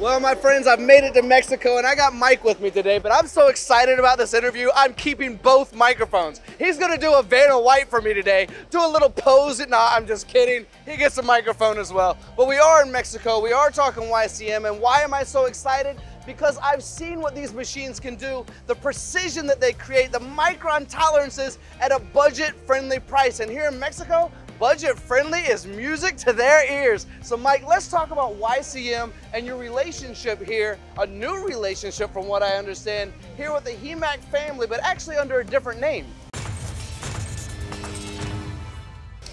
Well, my friends, I've made it to Mexico and I got Mike with me today, but I'm so excited about this interview, I'm keeping both microphones. He's gonna do a Vanna White for me today, do a little pose. Nah, I'm just kidding. He gets a microphone as well. But we are in Mexico, we are talking YCM, and why am I so excited? Because I've seen what these machines can do, the precision that they create, the micron tolerances at a budget-friendly price. And here in Mexico, budget friendly is music to their ears. So Mike, let's talk about YCM and your relationship here, a new relationship from what I understand, here with the Hemaq family, but actually under a different name.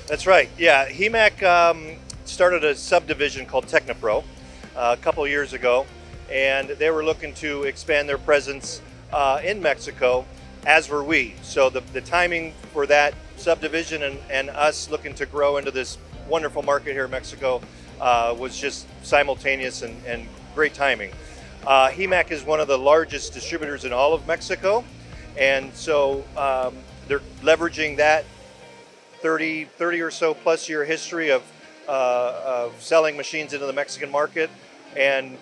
That's right, yeah. Hemaq started a subdivision called Teqnipro a couple years ago, and they were looking to expand their presence in Mexico, as were we. So the timing for that subdivision and us looking to grow into this wonderful market here in Mexico was just simultaneous and great timing. Hemaq is one of the largest distributors in all of Mexico, and so they're leveraging that 30 or so plus year history of selling machines into the Mexican market and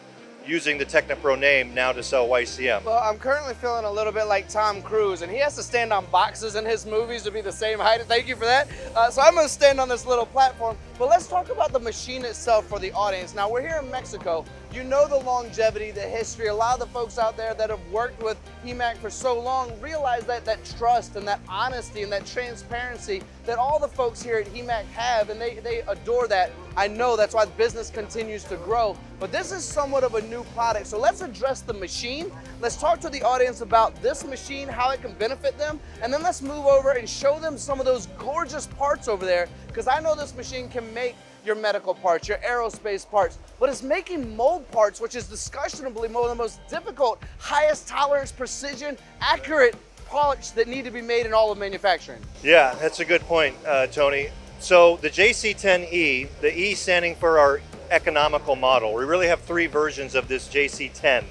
using the Teqnipro name now to sell YCM. Well, I'm currently feeling a little bit like Tom Cruise, and he has to stand on boxes in his movies to be the same height. Thank you for that. So I'm gonna stand on this little platform, but let's talk about the machine itself for the audience. Now, we're here in Mexico. You know the longevity, the history. A lot of the folks out there that have worked with Hemaq for so long realize that trust and that honesty and that transparency that all the folks here at Hemaq have, and they adore that. I know that's why the business continues to grow, but this is somewhat of a new product. So let's address the machine. Let's talk to the audience about this machine, how it can benefit them, and then let's move over and show them some of those gorgeous parts over there, because I know this machine can make your medical parts, your aerospace parts, but it's making mold parts, which is discussionably one of the most difficult, highest tolerance, precision, accurate parts that need to be made in all of manufacturing. Yeah, that's a good point, Tony. So the JC10E, the E standing for our economical model. We really have three versions of this JC10.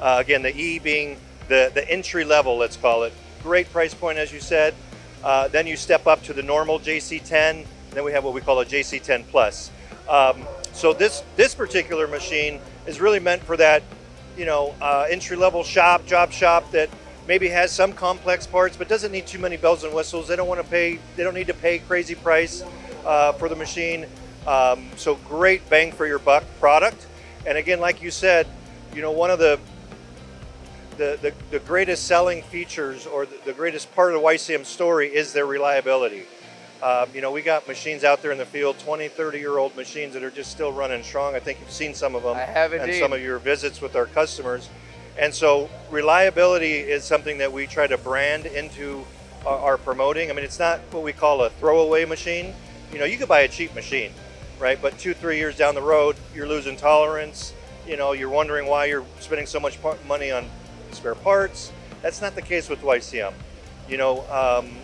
Again, the E being the entry level, let's call it. Great price point, as you said. Then you step up to the normal JC10. Then we have what we call a JC10 Plus. So this particular machine is really meant for that, you know, entry-level shop, job shop that maybe has some complex parts but doesn't need too many bells and whistles. They don't want to pay. They don't need to pay crazy price for the machine. So great bang for your buck product. And again, like you said, you know, one of the greatest selling features or the greatest part of the YCM story is their reliability. You know, we got machines out there in the field, 20, 30-year-old machines that are just still running strong. I think you've seen some of them. I have indeed. And some of your visits with our customers. And so reliability is something that we try to brand into our promoting. I mean, it's not what we call a throwaway machine. You know, you could buy a cheap machine, right? But 2-3 years down the road, you're losing tolerance. You know, you're wondering why you're spending so much money on spare parts. That's not the case with YCM. You know,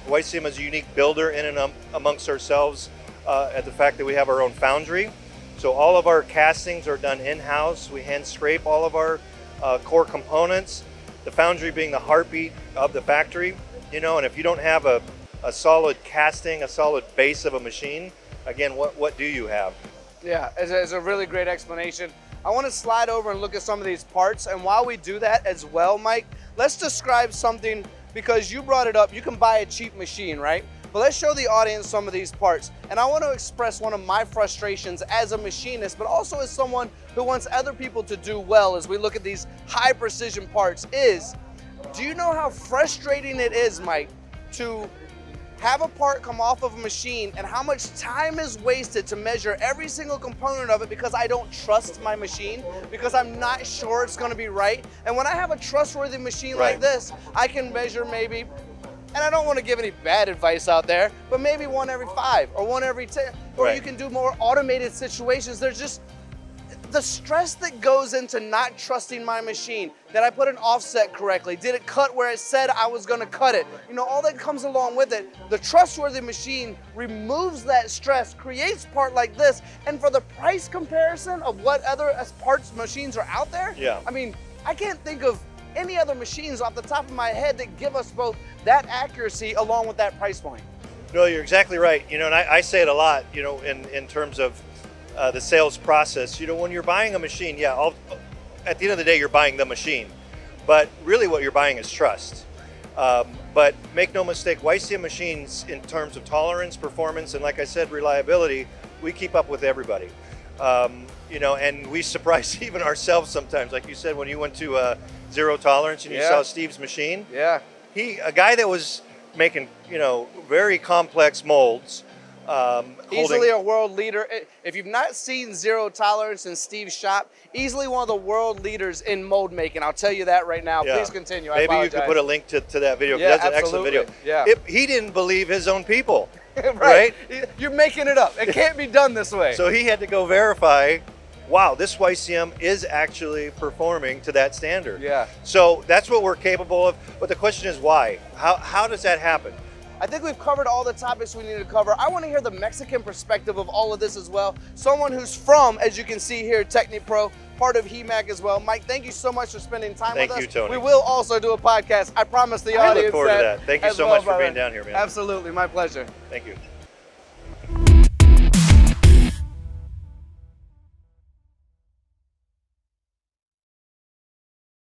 YCM is a unique builder in and amongst ourselves at the fact that we have our own foundry. So all of our castings are done in-house. We hand scrape all of our core components, the foundry being the heartbeat of the factory. You know, and if you don't have a solid casting, a solid base of a machine, again, what do you have? Yeah, it's a really great explanation. I want to slide over and look at some of these parts. And while we do that as well, Mike, let's describe something, because you brought it up, you can buy a cheap machine, right? But let's show the audience some of these parts. And I want to express one of my frustrations as a machinist, but also as someone who wants other people to do well as we look at these high precision parts is, do you know how frustrating it is, Mike, to have a part come off of a machine and how much time is wasted to measure every single component of it because I don't trust my machine, because I'm not sure it's gonna be right. And when I have a trustworthy machine like this, I can measure maybe, and I don't wanna give any bad advice out there, but maybe 1 every 5 or 1 every 10, or you can do more automated situations. There's just the stress that goes into not trusting my machine, that I put an offset correctly, did it cut where it said I was gonna cut it? You know, all that comes along with it. The trustworthy machine removes that stress, creates part like this, and for the price comparison of what other parts machines are out there, I mean, I can't think of any other machines off the top of my head that give us both that accuracy along with that price point. No, you're exactly right. You know, and I say it a lot, you know, in terms of the sales process. You know, when you're buying a machine, yeah, at the end of the day, you're buying the machine, but really what you're buying is trust. But make no mistake, YCM machines in terms of tolerance, performance, and like I said, reliability, we keep up with everybody. You know, and we surprise even ourselves sometimes. Like you said, when you went to Zero Tolerance and you saw Steve's machine. Yeah. A guy that was making, you know, very complex molds. Easily a world leader. If you've not seen Zero Tolerance in Steve's shop, easily one of the world leaders in mold making. I'll tell you that right now. Yeah. Please continue. I apologize. Maybe you could put a link to that video. Yeah, that's absolutely. An excellent video. Yeah. He didn't believe his own people. Right? You're making it up. It can't be done this way. So he had to go verify, wow, this YCM is actually performing to that standard. Yeah. So that's what we're capable of. But the question is why? How does that happen? I think we've covered all the topics we need to cover. I want to hear the Mexican perspective of all of this as well. Someone who's from, as you can see here, Teqnipro, part of Hemaq as well. Mike, thank you so much for spending time with us. Thank you, Tony. We will also do a podcast. I promise the audience that. I look forward to that. Thank you so much for being down here, man. Absolutely. My pleasure. Thank you.